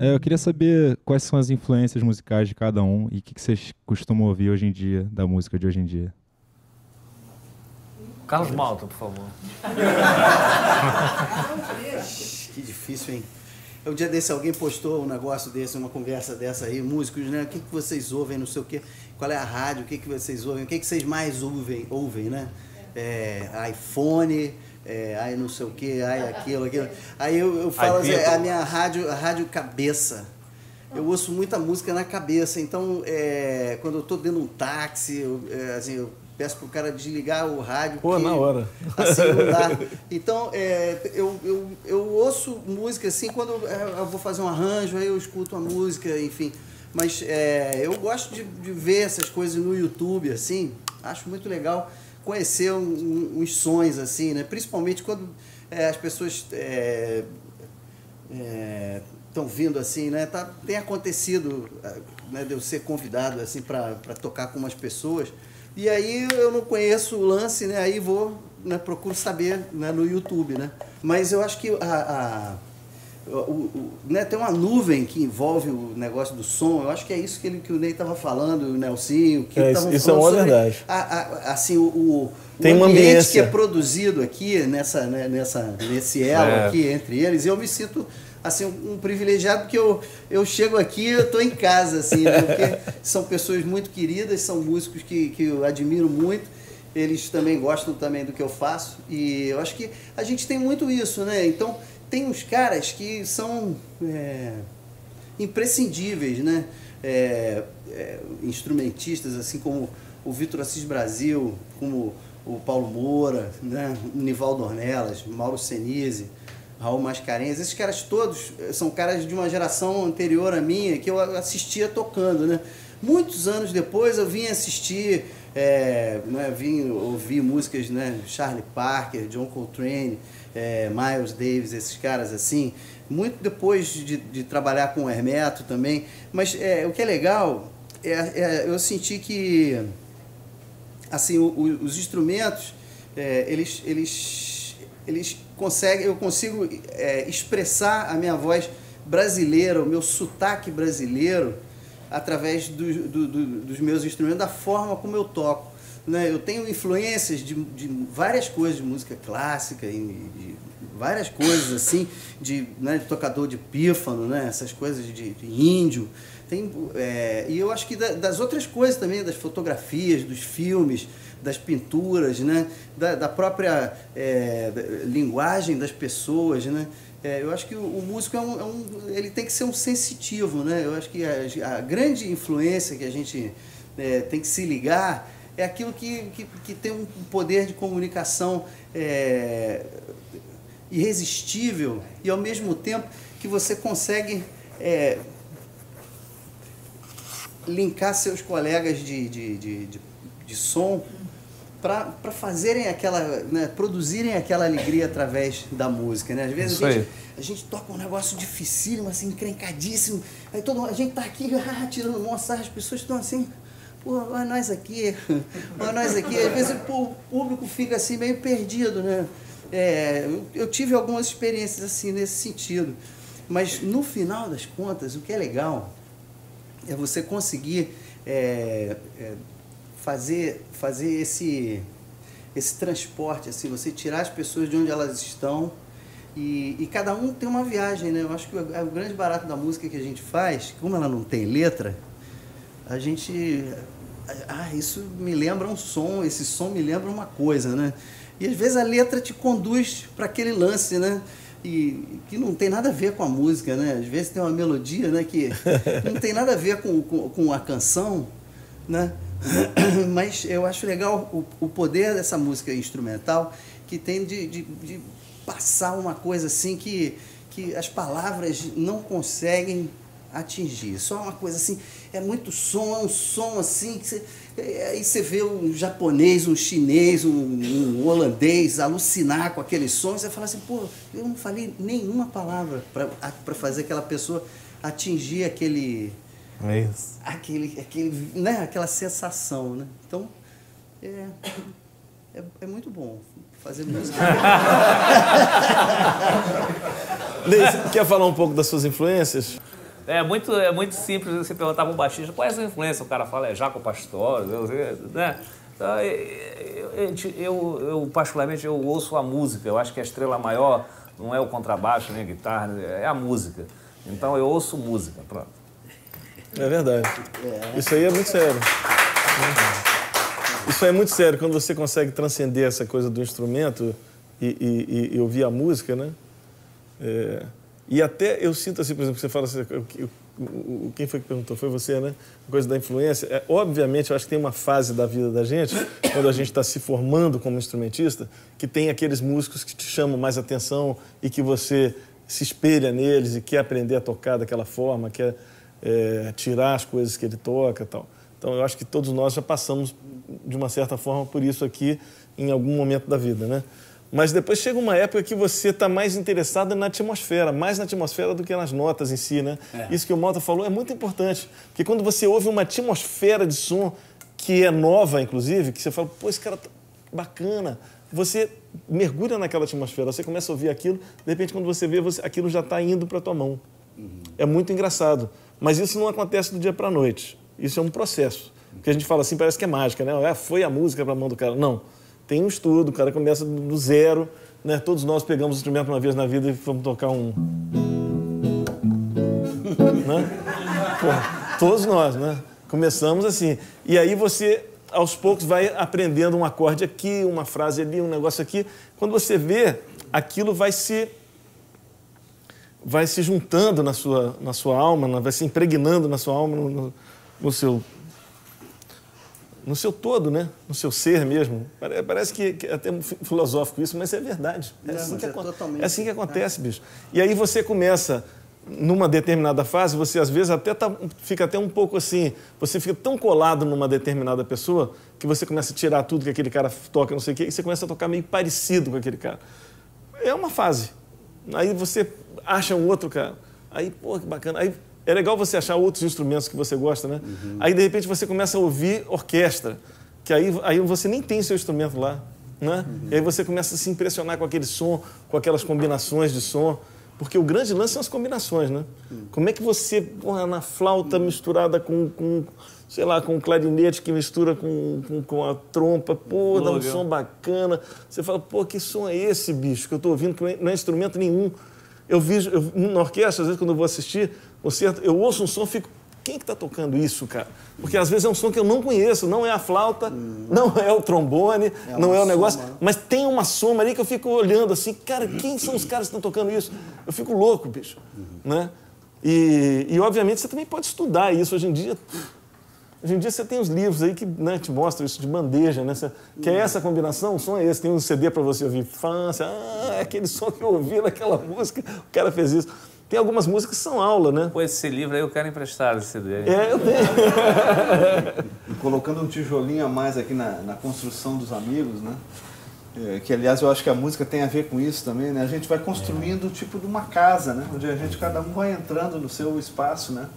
Eu queria saber quais são as influências musicais de cada um e o que vocês costumam ouvir hoje em dia, da música de hoje em dia. Carlos Malta, por favor. Que difícil, hein? Um dia desse alguém postou um negócio desse, uma conversa dessa aí, músicos, né? O que vocês ouvem, não sei o quê, qual é a rádio, o que vocês ouvem, o que vocês mais ouvem, né? iPhone, aí não sei o quê, aí aquilo. Aí eu falo, assim, a minha rádio, a rádio cabeça. Eu ouço muita música na cabeça, então quando eu tô dentro de um táxi, eu peço pro cara desligar o rádio. Pô, na hora. Assim não dá. Então, eu ouço música assim, quando eu vou fazer um arranjo, aí eu escuto a música, enfim. Mas eu gosto de ver essas coisas no YouTube, assim. Acho muito legal conhecer uns sons, assim, né? Principalmente quando as pessoas estão vindo, assim, né? Tem acontecido, né, de eu ser convidado, assim, para tocar com umas pessoas. E aí eu não conheço o lance, né? Aí vou, né, procuro saber, né, no YouTube, né? Mas eu acho que né, tem uma nuvem que envolve o negócio do som. Eu acho que é isso que o Ney estava falando, o Nelsinho, que estavam falando. Isso é verdade. Assim, tem o ambiente que é produzido aqui, nesse elo aqui entre eles, eu me sinto assim, um privilegiado, porque eu chego aqui, eu estou em casa, assim, né? Porque são pessoas muito queridas, são músicos que eu admiro muito, eles também gostam também do que eu faço, e eu acho que a gente tem muito isso, né? Então, tem uns caras que são imprescindíveis, né? Instrumentistas, assim como o Victor Assis Brasil, como o Paulo Moura, né? Nivaldo Ornelas, Mauro Senise, Raul Mascarenhas, esses caras todos são caras de uma geração anterior à minha, que eu assistia tocando, né? Muitos anos depois eu vim assistir, né, vim ouvir músicas, né? Charlie Parker, John Coltrane, Miles Davis, esses caras assim, muito depois de trabalhar com o Hermeto também. Mas o que é legal, eu senti que, assim, os instrumentos, eles conseguem, eu consigo expressar a minha voz brasileira, o meu sotaque brasileiro, através dos meus instrumentos, da forma como eu toco, né? Eu tenho influências de várias coisas, de música clássica, de várias coisas assim, né, de tocador de pífano, né, essas coisas de índio. E eu acho que das outras coisas também, das fotografias, dos filmes, das pinturas, né? Da própria linguagem das pessoas, né? Eu acho que o músico ele tem que ser um sensitivo, né? Eu acho que a grande influência que a gente tem que se ligar é aquilo que tem um poder de comunicação irresistível, e ao mesmo tempo que você consegue linkar seus colegas de som para fazerem aquela, né, produzirem aquela alegria através da música, né? Às vezes a gente toca um negócio dificílimo, assim, encrencadíssimo, aí a gente tá aqui tirando moça, as pessoas estão assim, pô, olha nós aqui, olha nós aqui. Às vezes o público fica assim meio perdido, né? Eu tive algumas experiências assim nesse sentido, mas no final das contas o que é legal é você conseguir fazer esse transporte, assim, você tirar as pessoas de onde elas estão, e cada um tem uma viagem, né? Eu acho que o grande barato da música que a gente faz, como ela não tem letra, a gente... isso me lembra um som, esse som me lembra uma coisa, né? E às vezes a letra te conduz para aquele lance, né? E que não tem nada a ver com a música, né? Às vezes tem uma melodia, né, que não tem nada a ver com a canção, né? Mas eu acho legal o poder dessa música instrumental, que tem de passar uma coisa assim que as palavras não conseguem atingir. Só uma coisa assim, é muito som, é um som assim, que aí você vê um japonês, um chinês, um holandês alucinar com aquele som, e você fala assim, pô, eu não falei nenhuma palavra para fazer aquela pessoa atingir aquele... É isso. Aquela sensação, né? Então, É muito bom fazer música. Leis, você quer falar um pouco das suas influências? É muito simples você perguntar para um baixista qual é a sua influência. O cara fala, é Jaco Pastorius, né? Eu particularmente, eu ouço a música. Eu acho que a estrela maior não é o contrabaixo, nem a guitarra, é a música. Então eu ouço música, pronto. É verdade. Isso aí é muito sério. Isso é muito sério, quando você consegue transcender essa coisa do instrumento e ouvir a música, né? E até eu sinto assim, por exemplo, você fala assim, quem foi que perguntou? Foi você, né? A coisa da influência. Obviamente, eu acho que tem uma fase da vida da gente, quando a gente está se formando como instrumentista, que tem aqueles músicos que te chamam mais atenção e que você se espelha neles e quer aprender a tocar daquela forma, quer tirar as coisas que ele toca e tal. Então, eu acho que todos nós já passamos, de uma certa forma, por isso aqui em algum momento da vida, né? Mas depois chega uma época que você está mais interessado na atmosfera, mais na atmosfera do que nas notas em si, né? Isso que o Malta falou é muito importante, porque quando você ouve uma atmosfera de som que é nova, inclusive, que você fala, pô, esse cara tá bacana, você mergulha naquela atmosfera, você começa a ouvir aquilo, de repente, quando você vê, aquilo já está indo para a tua mão. É muito engraçado, mas isso não acontece do dia para a noite. Isso é um processo. Porque a gente fala assim, parece que é mágica, né? Foi a música para a mão do cara. Não. Tem um estudo, o cara começa do zero, né? Todos nós pegamos o instrumento uma vez na vida e fomos tocar um... né? Pô, todos nós, né? Começamos assim. E aí você, aos poucos, vai aprendendo um acorde aqui, uma frase ali, um negócio aqui. Quando você vê, aquilo vai se juntando na sua alma, vai se impregnando na sua alma, no seu todo, né? No seu ser mesmo. Parece que é até filosófico isso, mas é verdade. É assim que acontece, bicho. E aí você começa, numa determinada fase, você às vezes fica até um pouco assim, você fica tão colado numa determinada pessoa que você começa a tirar tudo que aquele cara toca, não sei o quê, e você começa a tocar meio parecido com aquele cara. É uma fase. Aí você acha um outro cara. Aí, pô, que bacana. Aí é legal você achar outros instrumentos que você gosta, né? Aí, de repente, você começa a ouvir orquestra, que aí você nem tem seu instrumento lá, né? E aí você começa a se impressionar com aquele som, com aquelas combinações de som, porque o grande lance são as combinações, né? Como é que você, porra, na flauta misturada com sei lá, com clarinete que mistura com a trompa, pô, dá um som bacana. Você fala, pô, que som é esse, bicho, que eu tô ouvindo, que não é instrumento nenhum. Eu na orquestra, às vezes, quando eu vou assistir concerto, eu ouço um som e fico, quem que tá tocando isso, cara? Porque às vezes é um som que eu não conheço, não é a flauta, não é o trombone, não é o negócio, mas tem uma soma ali que eu fico olhando assim, cara, quem são os caras que estão tocando isso? Eu fico louco, bicho, né? E obviamente você também pode estudar isso hoje em dia. Hoje em dia você tem os livros aí que, né, te mostram isso de bandeja, né? Que é essa combinação, o som é esse. Tem um CD para você ouvir infância, ah, é aquele som que eu ouvi naquela música, o cara fez isso. Tem algumas músicas que são aula, né? Pô, esse livro aí eu quero emprestar, esse CD. Aí. É, eu tenho. E colocando um tijolinho a mais aqui na construção dos amigos, né? Que, aliás, eu acho que a música tem a ver com isso também, né? A gente vai construindo o tipo de uma casa, né? Onde a gente, cada um vai entrando no seu espaço, né?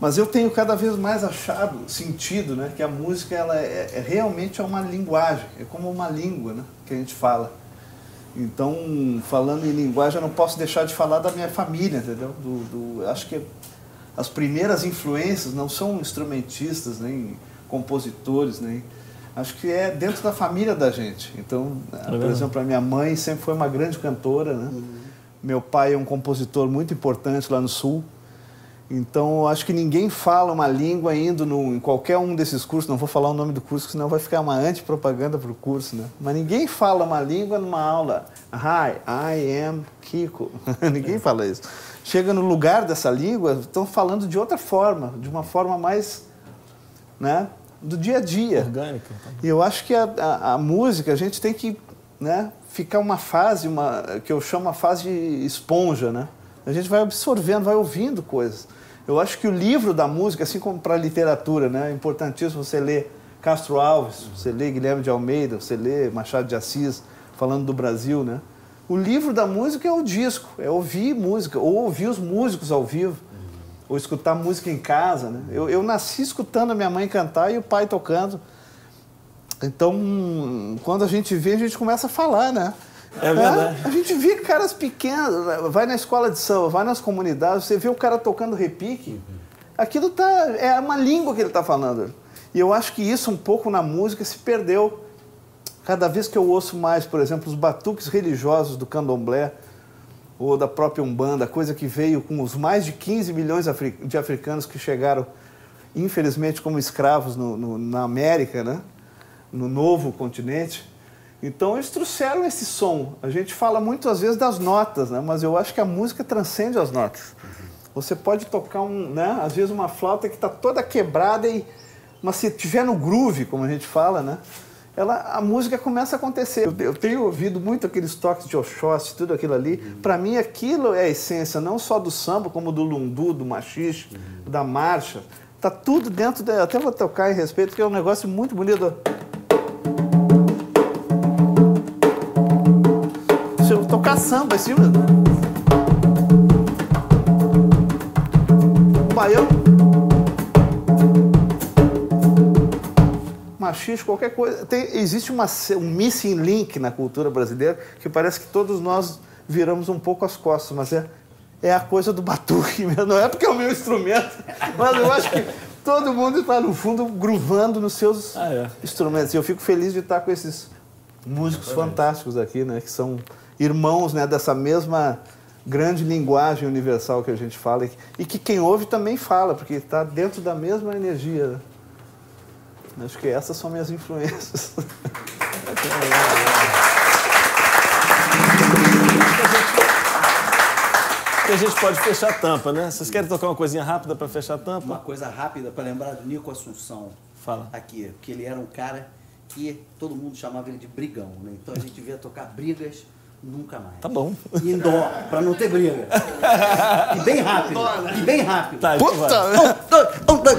Mas eu tenho cada vez mais achado sentido, né, que a música ela realmente é uma linguagem, é como uma língua, né, que a gente fala. Então, falando em linguagem, eu não posso deixar de falar da minha família, entendeu? Acho que as primeiras influências não são instrumentistas, nem compositores, nem... Acho que é dentro da família da gente. Então, por exemplo, a minha mãe sempre foi uma grande cantora, né? Meu pai é um compositor muito importante lá no Sul. Então, acho que ninguém fala uma língua indo em qualquer um desses cursos. Não vou falar o nome do curso, senão vai ficar uma antipropaganda para o curso, né? Mas ninguém fala uma língua numa aula. Hi, I am Kiko. Ninguém fala isso. Chega no lugar dessa língua, estão falando de outra forma, de uma forma mais, né, do dia a dia. Orgânica. E eu acho que a música, a gente tem que, né, ficar uma fase, que eu chamo a fase esponja, né? A gente vai absorvendo, vai ouvindo coisas. Eu acho que o livro da música, assim como para a literatura, né, é importantíssimo você ler Castro Alves, você ler Guilherme de Almeida, você ler Machado de Assis, falando do Brasil, né? O livro da música é o disco, é ouvir música, ou ouvir os músicos ao vivo, ou escutar música em casa, né? Eu nasci escutando a minha mãe cantar e o pai tocando. Então, quando a gente vê, a gente começa a falar, né? É verdade. É, a gente vê caras pequenos, vai na escola de samba, vai nas comunidades, você vê o cara tocando repique, aquilo tá, é uma língua que ele tá falando. E eu acho que isso um pouco na música se perdeu. Cada vez que eu ouço mais, por exemplo, os batuques religiosos do candomblé ou da própria Umbanda, coisa que veio com os mais de 15 milhões de africanos que chegaram, infelizmente, como escravos na América, né? No novo continente. Então, eles trouxeram esse som. A gente fala muito, às vezes, das notas, né? Mas eu acho que a música transcende as notas. Você pode tocar, né? Às vezes, uma flauta que está toda quebrada, mas se tiver no groove, como a gente fala, né? A música começa a acontecer. Eu tenho ouvido muito aqueles toques de Oxóssi, tudo aquilo ali. Para mim, aquilo é a essência, não só do samba, como do lundu, do machixe, da marcha. Tá tudo dentro dela. Até vou tocar em respeito, que é um negócio muito bonito. Se eu tocar samba, assim... Baião. Machixe, qualquer coisa. Existe um missing link na cultura brasileira que parece que todos nós viramos um pouco as costas, mas é a coisa do batuque mesmo. Não é porque é o meu instrumento, mas eu acho que todo mundo está, no fundo, groovando nos seus instrumentos. E eu fico feliz de estar com esses músicos fantásticos aqui, né? Que são irmãos, né? Dessa mesma grande linguagem universal que a gente fala e que quem ouve também fala, porque está dentro da mesma energia. Acho que essas são minhas influências. A gente pode fechar a tampa, né? Vocês querem tocar uma coisinha rápida para fechar a tampa? Uma coisa rápida para lembrar do Nico Assunção. Fala. Aqui, porque ele era um cara que todo mundo chamava ele de brigão, né? Então a gente devia tocar brigas nunca mais. Tá bom. E indoor, para não ter briga. E bem rápido. E bem rápido. Tá, então vai.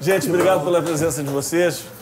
Gente, obrigado pela presença de vocês.